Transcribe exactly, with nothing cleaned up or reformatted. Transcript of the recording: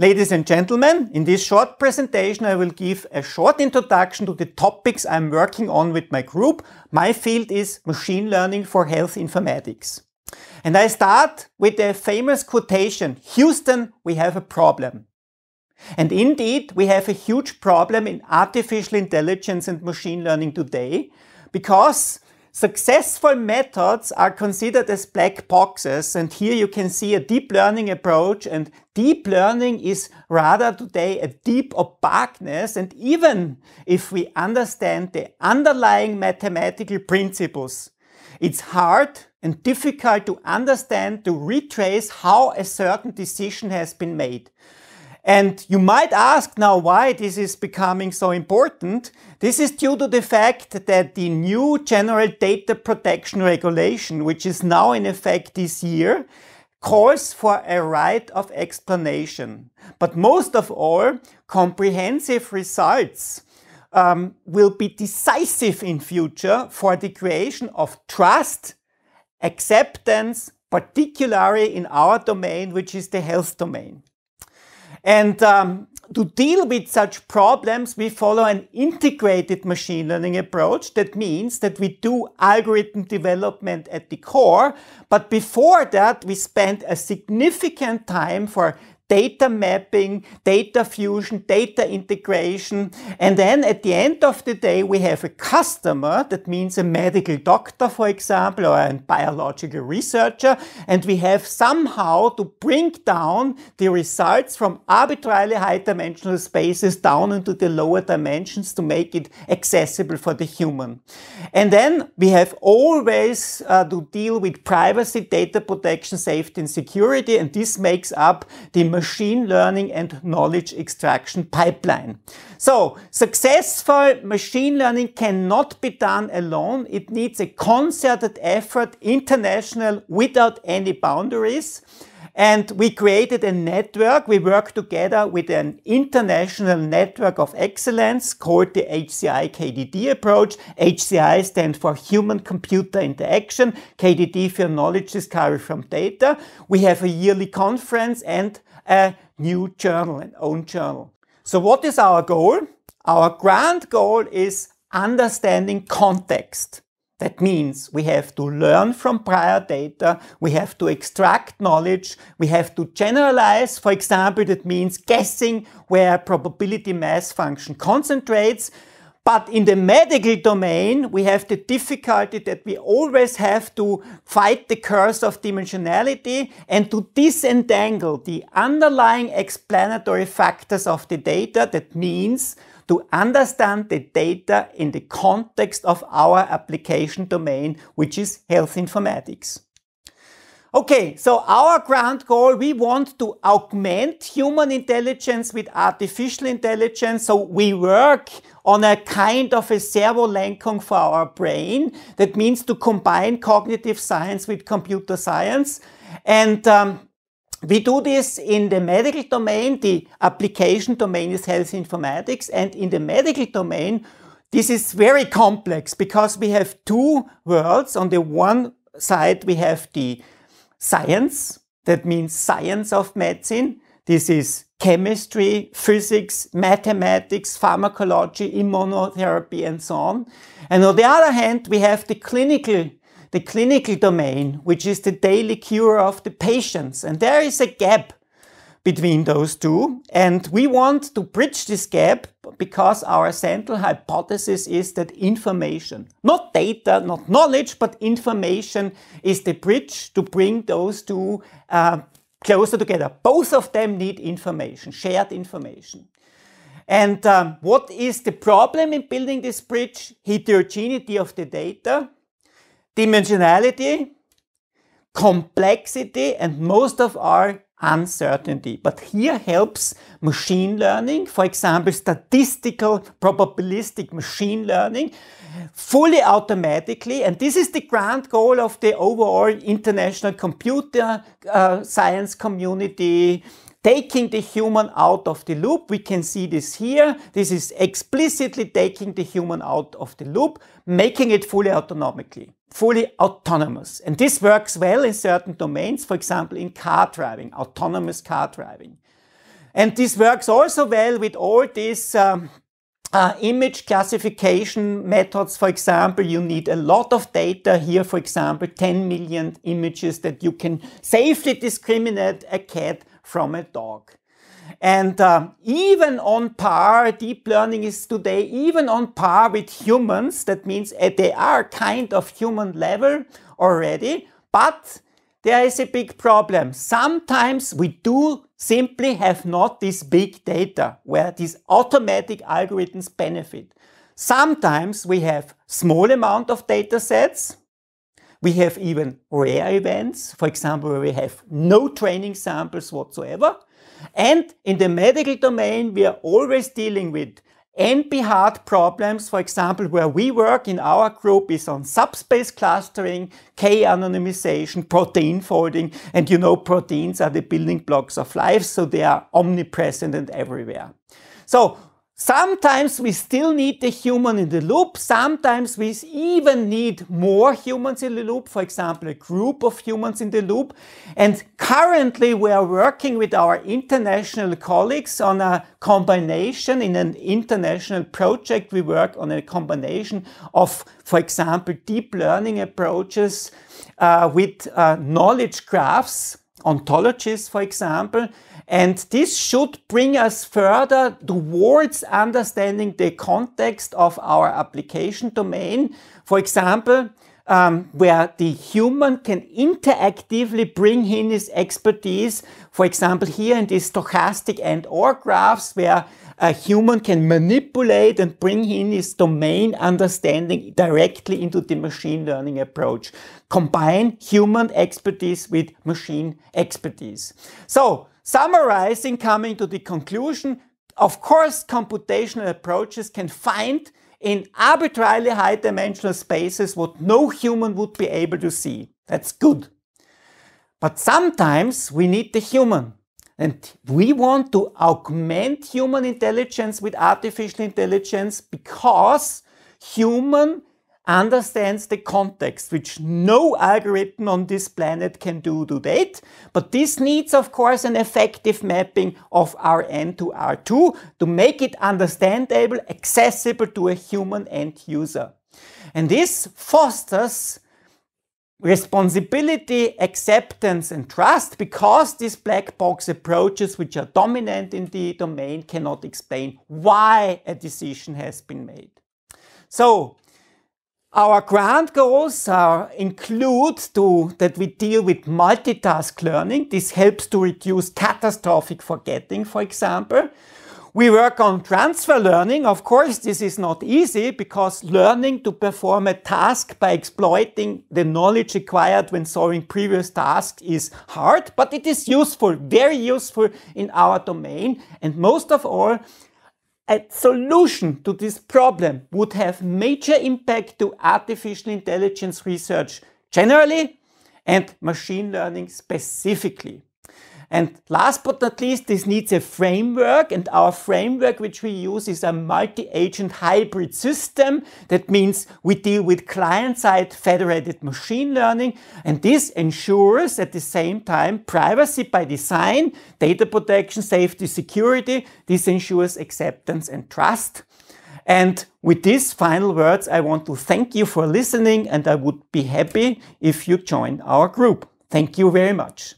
Ladies and gentlemen, in this short presentation I will give a short introduction to the topics I'm working on with my group. My field is machine learning for health informatics. And I start with a famous quotation, "Houston, we have a problem." And indeed, we have a huge problem in artificial intelligence and machine learning today, because successful methods are considered as black boxes, and here you can see a deep learning approach, and deep learning is rather today a deep opaqueness, and even if we understand the underlying mathematical principles, it's hard and difficult to understand, to retrace how a certain decision has been made. And you might ask now why this is becoming so important. This is due to the fact that the new General Data Protection Regulation, which is now in effect this year, calls for a right of explanation. But most of all, comprehensive results um, will be decisive in future for the creation of trust, acceptance, particularly in our domain, which is the health domain. And um, to deal with such problems, we follow an integrated machine learning approach. That means that we do algorithm development at the core, but before that we spend a significant time for data mapping, data fusion, data integration, and then at the end of the day we have a customer, that means a medical doctor, for example, or a biological researcher, and we have somehow to bring down the results from arbitrarily high dimensional spaces down into the lower dimensions to make it accessible for the human. And then we have always uh, to deal with privacy, data protection, safety and security, and this makes up the machine learning and knowledge extraction pipeline. So, successful machine learning cannot be done alone. It needs a concerted effort, international, without any boundaries. And we created a network. We work together with an international network of excellence called the H C I K D D approach. H C I stands for Human-Computer Interaction, K D D for Knowledge Discovery from Data. We have a yearly conference and a new journal, an own journal. So what is our goal? Our grand goal is understanding context. That means we have to learn from prior data, we have to extract knowledge, we have to generalize. For example, that means guessing where a probability mass function concentrates. But in the medical domain, we have the difficulty that we always have to fight the curse of dimensionality and to disentangle the underlying explanatory factors of the data. That means to understand the data in the context of our application domain, which is health informatics. Okay, so our grand goal, we want to augment human intelligence with artificial intelligence. So we work on a kind of a servo-Lancon for our brain. That means to combine cognitive science with computer science. And um, we do this in the medical domain. The application domain is health informatics. And in the medical domain, this is very complex because we have two worlds. On the one side, we have the science, that means science of medicine. This is chemistry, physics, mathematics, pharmacology, immunotherapy, and so on. And on the other hand, we have the clinical, the clinical domain, which is the daily cure of the patients. And there is a gap between those two. And we want to bridge this gap because our central hypothesis is that information, not data, not knowledge, but information is the bridge to bring those two uh, closer together. Both of them need information, shared information. And um, what is the problem in building this bridge? Heterogeneity of the data, dimensionality, complexity, and most of our uncertainty. But here helps machine learning, for example, statistical probabilistic machine learning, fully automatically. And this is the grand goal of the overall international computer uh, science community, taking the human out of the loop. We can see this here. This is explicitly taking the human out of the loop, making it fully autonomically. fully autonomous. And this works well in certain domains, for example, in car driving, autonomous car driving. And this works also well with all these um, uh, image classification methods. For example, you need a lot of data here, for example, ten million images that you can safely discriminate a cat from a dog. And uh, even on par, deep learning is today even on par with humans. That means uh, they are kind of human level already, but there is a big problem. Sometimes we do simply have not this big data where these automatic algorithms benefit. Sometimes we have small amount of data sets. We have even rare events, for example, where we have no training samples whatsoever. And in the medical domain, we are always dealing with N P hard problems. For example, where we work in our group is on subspace clustering, K-anonymization, protein folding, and you know proteins are the building blocks of life, so they are omnipresent and everywhere. So sometimes we still need the human in the loop, sometimes we even need more humans in the loop, for example, a group of humans in the loop. And currently we are working with our international colleagues on a combination, in an international project we work on a combination of, for example, deep learning approaches uh, with uh, knowledge graphs, ontologies, for example. And this should bring us further towards understanding the context of our application domain. For example, um, where the human can interactively bring in his expertise. For example, here in these stochastic and/or graphs, where a human can manipulate and bring in his domain understanding directly into the machine learning approach. Combine human expertise with machine expertise. So, summarizing, coming to the conclusion, of course, computational approaches can find in arbitrarily high dimensional spaces what no human would be able to see. That's good. But sometimes we need the human. And we want to augment human intelligence with artificial intelligence because human understands the context, which no algorithm on this planet can do to date. But this needs, of course, an effective mapping of R N to R two to make it understandable, accessible to a human end user. And this fosters responsibility, acceptance and trust, because these black box approaches, which are dominant in the domain, cannot explain why a decision has been made. So, our grand goals are, include to, that we deal with multitask learning. This helps to reduce catastrophic forgetting, for example. We work on transfer learning. Of course, this is not easy because learning to perform a task by exploiting the knowledge acquired when solving previous tasks is hard, but it is useful, very useful in our domain. And most of all, a solution to this problem would have major impact to artificial intelligence research generally and machine learning specifically. And last but not least, this needs a framework, and our framework which we use is a multi-agent hybrid system. That means we deal with client-side federated machine learning, and this ensures at the same time privacy by design, data protection, safety, security. This ensures acceptance and trust. And with these final words, I want to thank you for listening, and I would be happy if you join our group. Thank you very much.